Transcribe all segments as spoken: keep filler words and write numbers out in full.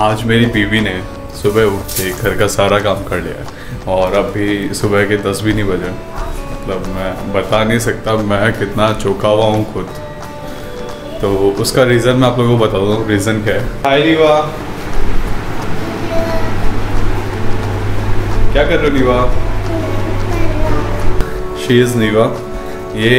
आज मेरी बीवी ने सुबह उठ के घर का सारा काम कर लिया और अभी सुबह के दस भी नहीं बजे। मतलब मैं बता नहीं सकता मैं कितना चौंका हुआ हूँ खुद। तो उसका रीज़न मैं आप लोगों को बता दूँ रीज़न क्या है। हाय नीवा, क्या कर रहे हो नीवा? शी इज़ नीवा, ये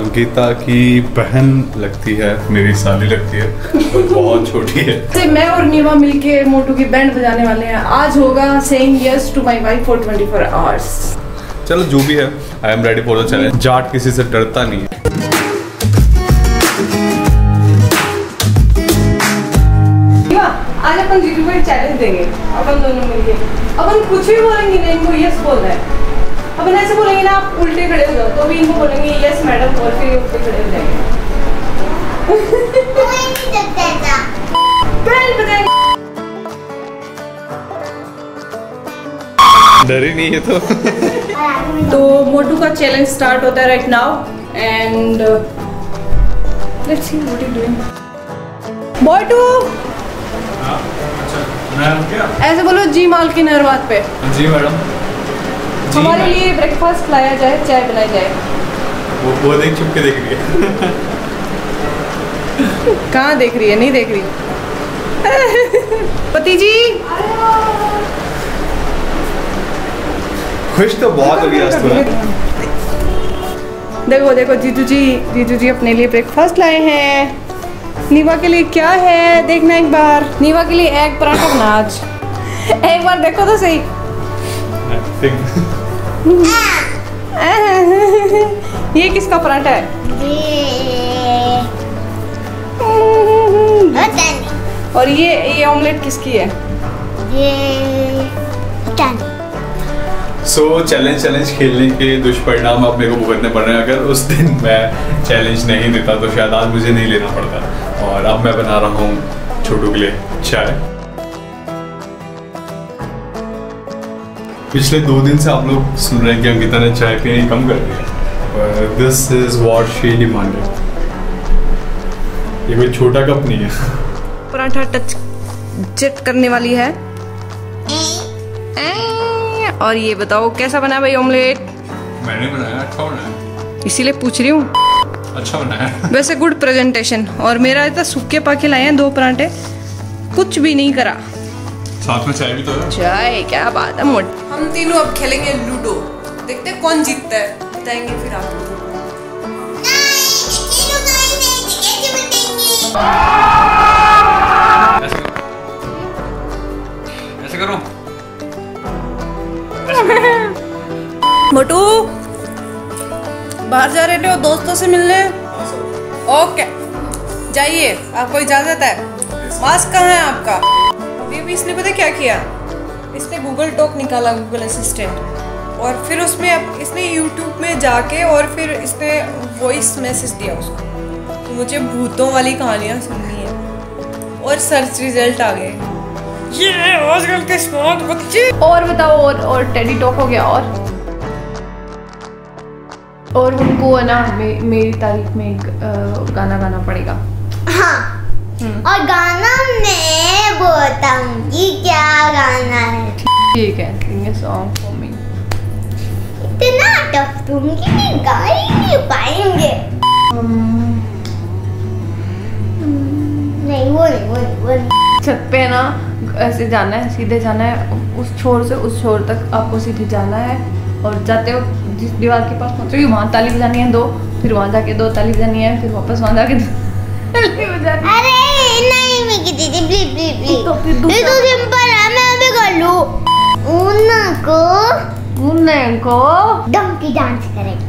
अंकिता की बहन लगती है, मेरी साली लगती है, तो बहुत छोटी है। तो मैं और नीवा मिलके मोटू की बैंड बजाने वाले हैं। आज होगा saying yes to my wife for twenty four hours. चलो जो भी है, I am ready for the challenge. Jat किसी से डरता नहीं है। नीवा, आज अपन YouTube पर चैलेंज देंगे, अपन दोनों मिलके। अपन कुछ भी बोलेंगे ना, इनको यस बोलना है। अपन ऐसे बोलेंगे ना आप उल्टे खड़े हो जाओ, तो भी इनको बोलेंगे यस मैडम और फिर उल्टे खड़े हो जाएंगे। कोई नहीं सकता था। बैंड बजाएंगे। डरी नहीं है तो। तो मोटू का चैलेंज स्टार्ट होता है right now and let's see what is doing. मोटू ऐसे बोलो जी मालकिन हर बात पे। जी मैडम हमारे लिए ब्रेकफास्ट लाया जाए, चाय बनाई जाए। वो वो देख चुप के देख रही है। कहाँ देख रही है? नहीं देख रही। भतीजी खुश तो बहुत हो गया आज। देखो देखो जीजू जी, जीजू जी अपने लिए ब्रेकफास्ट लाए हैं। नीवा के लिए क्या है देखना एक बार। नीवा के लिए एग पराठा बना आज, एक बार देखो तो सही। ये किसका पराठा है? और ये ये ऑमलेट किसकी है? सो चैलेंज चैलेंज खेलने के दुष्परिणाम आप मेरे को भुगतने पड़ रहे हैं। अगर उस दिन मैं चैलेंज नहीं देता तो शायद आज मुझे नहीं लेना पड़ता। और अब मैं बना रहा हूँ छोटू के लिए चाय। पिछले दो दिन से आप लोग सुन रहे हैं कि अंकिता ने चाय पीनी कम कर दिया। This is what she demanded. ये कोई छोटा कप नहीं है। पराठा टच जेट करने वाली है। और ये बताओ कैसा बना भाई ऑमलेट? मैंने बनाया, अच्छा बनाया, इसीलिए पूछ रही हूँ। अच्छा बनाया वैसे, गुड प्रेजेंटेशन। और मेरा इतना सूखे पाके लाए हैं दो पराठे, कुछ भी नहीं करा। साथ में चाय भी तो है। चाय क्या बात है मोट। हम तीनों अब खेलेंगे लूडो, देखते हैं कौन जीतता है। बताएंगे फिर आप लोगों को। ऐसे करो मोटू, बाहर जा रहे हो दोस्तों से मिलने? ओके जाइए, आपको इजाजत है। मास्क कहाँ है आपका? अभी इसने पता क्या किया, इसने गूगल टॉक निकाला, गूगल असिस्टेंट, और फिर उसमें अब इसने यूट्यूब में जाके और फिर इसने वॉइस मैसेज दिया उसको तो मुझे भूतों वाली कहानियाँ सुननी है। और सर्च रिजल्ट आ गए। ये आजकल के स्मार्ट बच्चे। और बताओ और और टेडी टॉक हो गया। और और उनको है ना मे, मेरी तारीफ में एक गाना गाना पड़ेगा। हाँ और गाना में बताऊंगी क्या गाना है। ठीक है, sing a song for me. इतना टफ तुम कि नहीं गा ही नहीं पाएंगे। नहीं वो नहीं वो नहीं वो नहीं। छत पे ना ऐसे जाना है, सीधे जाना है, उस छोर से उस छोर तक आपको सीधे जाना है। और जाते हो जिस दीवार के पास पहुँचोगे वहाँ ताली बजानी है दो, फिर वहाँ जाके दो ताली बजानी है, फिर वापस वहाँ जाके ताली बजानी है। अरे दीदी प्लीज प्लीज प्लीज तो फिर दूसरा ये तो सिंपल है, मैं अभी कर लूं। उनको उनको डंकी डांस करेंगे।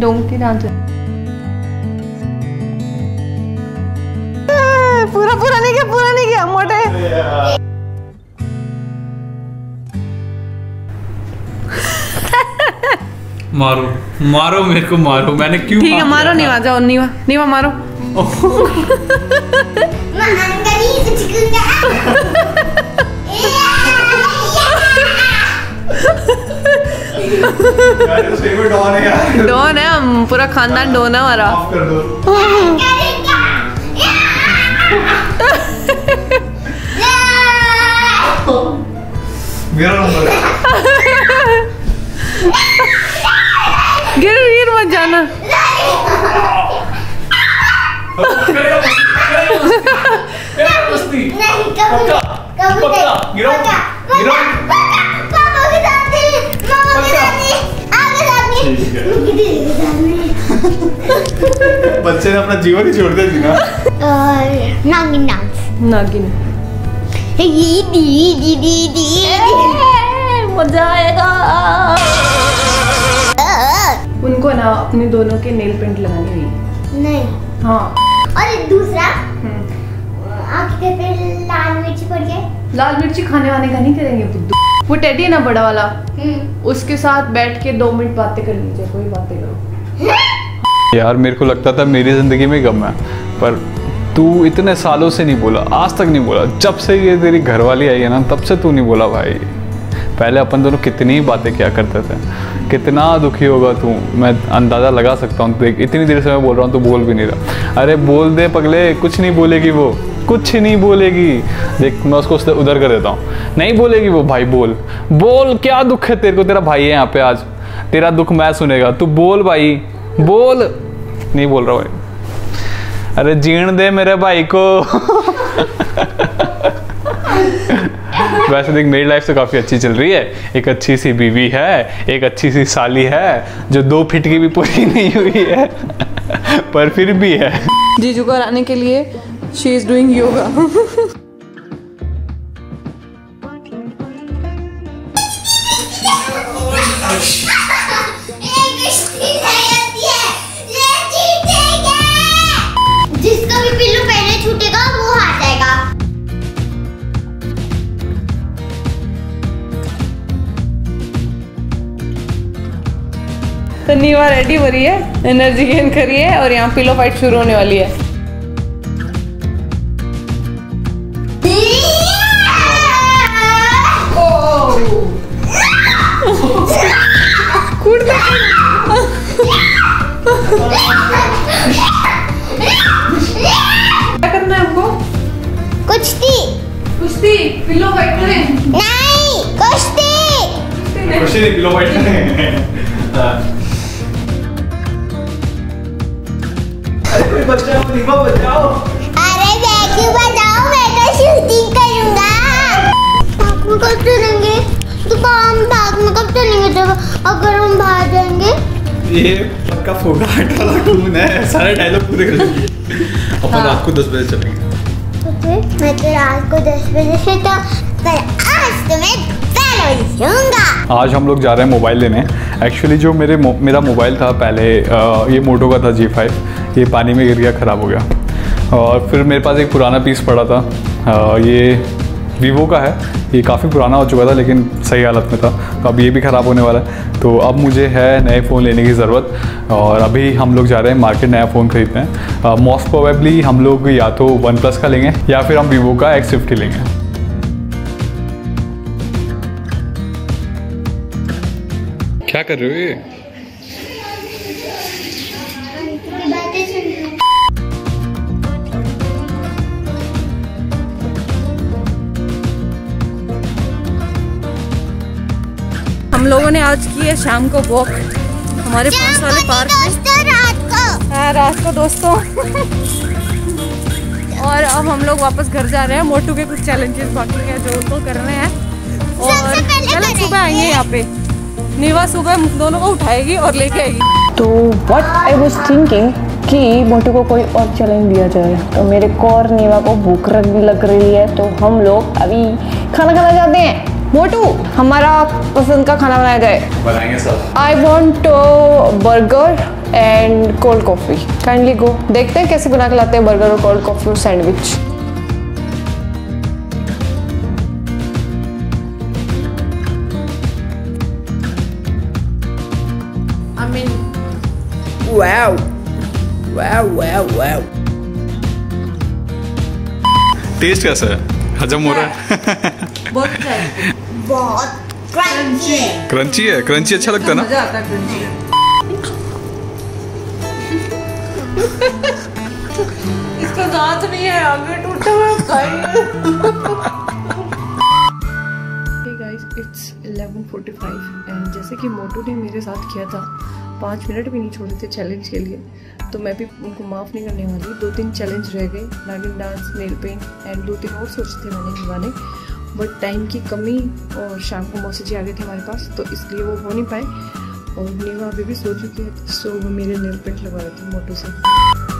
डंकी डांस पूरा पूरा नहीं किया, पूरा नहीं किया मोटे। मारो मारो मेरे को मारो। मैंने क्यों? ठीक है मारो। नीवा जाओ, नीवा नीवा मारो। डॉन है, हम पूरा खानदान डॉन है हमारा। मेरा नंबर है। गिर गिर मत जाना। बच्चे ने अपना जीवन ही छोड़ दिया जीना। नागिन डांस। नागिन। दी दी दी दी मजा आएगा। उनको ना अपने दोनों के नेल पेंट लगानी हुई। नहीं। हाँ। और दूसरा आंखें पे लाल मिर्ची पड़ गए। लाल मिर्ची खाने वाने का नहीं करेंगे बुद्धू। वो टेडी है ना बड़ा वाला, उसके साथ बैठ के दो मिनट बातें कर लीजिए। कोई बातें करो यार। मेरे को लगता था मेरी जिंदगी में गम है, पर तू इतने सालों से नहीं बोला, आज तक नहीं बोला। जब से ये तेरी घरवाली आई है ना, तब से तू नहीं बोला भाई। पहले अपन दोनों कितनी बातें क्या करते थे। कितना दुखी होगा तू, मैं अंदाज़ा लगा सकता हूँ। देख इतनी देर से मैं बोल रहा हूँ, तू बोल भी नहीं रहा। अरे बोल दे पगले, कुछ नहीं बोलेगी वो, कुछ नहीं बोलेगी। देख मैं उसको उधर कर देता हूँ, नहीं बोलेगी वो। भाई बोल बोल, क्या दुख है तेरे को, तेरा भाई है यहाँ पे, आज तेरा दुख मैं सुनेगा। तू बोल भाई बोल। नहीं बोल रहा भाई। अरे जीण दे मेरे भाई को। वैसे देख मेरी लाइफ तो काफ़ी अच्छी चल रही है। एक अच्छी सी बीवी है, एक अच्छी सी साली है, जो दो फिट की भी पूरी नहीं हुई है पर फिर भी है। जीजू को हराने के लिए शी इज डूइंग योगा। जिसका भी पिल्लू पहले छूटेगा वो हार जाएगा। तो नीवा रेडी हो रही है, एनर्जी गेन करी है, और यहाँ पिलो फाइट शुरू होने वाली है। क्या करना है हमको? कुश्ती। कुश्ती पिलो फाइट करें? नहीं कुश्ती। कुश्ती नहीं, पिलो फाइट करें। अरे बचाओ नीवा, बचाओ। अरे बैठो बचाओ, मैं तो शूटिंग करूंगा। कब कब चलेंगे? तो हम भाग में कब चलेंगे? जब अगर हम भाग जाएंगे, ये पक्का फोगाट वाला टून है। सारे डायलॉग पूरे कर लेंगे। अपन रात को दस बजे चलेंगे। ओके, मैं तो रात को दस बजे से तो पर आज तो मैं आज हम लोग जा रहे हैं मोबाइल लेने। एक्चुअली जो मेरे मो, मेरा मोबाइल था पहले, आ, ये मोटो का था जी फाइव। ये पानी में गिर गया, ख़राब हो गया। और फिर मेरे पास एक पुराना पीस पड़ा था, आ, ये वीवो का है। ये काफ़ी पुराना हो चुका था लेकिन सही हालत में था। तो अब ये भी ख़राब होने वाला है। तो अब मुझे है नए फ़ोन लेने की ज़रूरत, और अभी हम लोग जा रहे हैं मार्केट नया फ़ोन खरीदते हैं। मोस्ट प्रोबेबली हम लोग या तो वन प्लस का लेंगे या फिर हम वीवो का एक्स फिफ्टी लेंगे। क्या कर रहे हो ये? हम लोगों ने आज की है शाम को वॉक, हमारे पास वाले पार्क में। रात को आ, रात को दोस्तों। और अब हम लोग वापस घर जा रहे हैं। मोटू के कुछ चैलेंजेस बाकी हैं जो उनको करने हैं, और चलो सुबह आएंगे यहाँ पे। नीवा सुबह दोनों को उठाएगी और लेके आएगी। तो व्हाट आई वाज थिंकिंग कि मोटू को कोई और चैलेंज दिया जाए। तो मेरे को और नीवा को भूख रख भी लग रही है, तो हम लोग अभी खाना खाना जाते हैं। मोटू, हमारा पसंद का खाना बनाया जाए। बनाएंगे सब। I want burger and cold coffee. Kindly go, देखते हैं कैसे बना के लाते हैं बर्गर और कोल्ड कॉफ़ी और sandwich. Wow. Wow, wow, wow. Taste कैसा है? हजम हो रहा है? बहुत क्रंची। क्रंची है, क्रंची अच्छा लगता है ना? मजा आता है क्रंची। इसका दांत भी है, आगे टूटा हुआ। One forty five. एंड जैसे कि मोटू ने मेरे साथ किया था, पाँच मिनट भी नहीं छोड़े थे चैलेंज के लिए, तो मैं भी उनको माफ़ नहीं करने वाली। दो तीन चैलेंज रह गए, नागिन डांस, नेल पेंट एंड दो तीन और सोचे थे मैंने करवाने, बट टाइम की कमी और शाम को मौसी जी आ गए थे हमारे पास, तो इसलिए वो हो नहीं पाए। और नेवा अभी भी सो चुकी है, सो वो मेरे नेल पेंट लगा रहे थे मोटू से।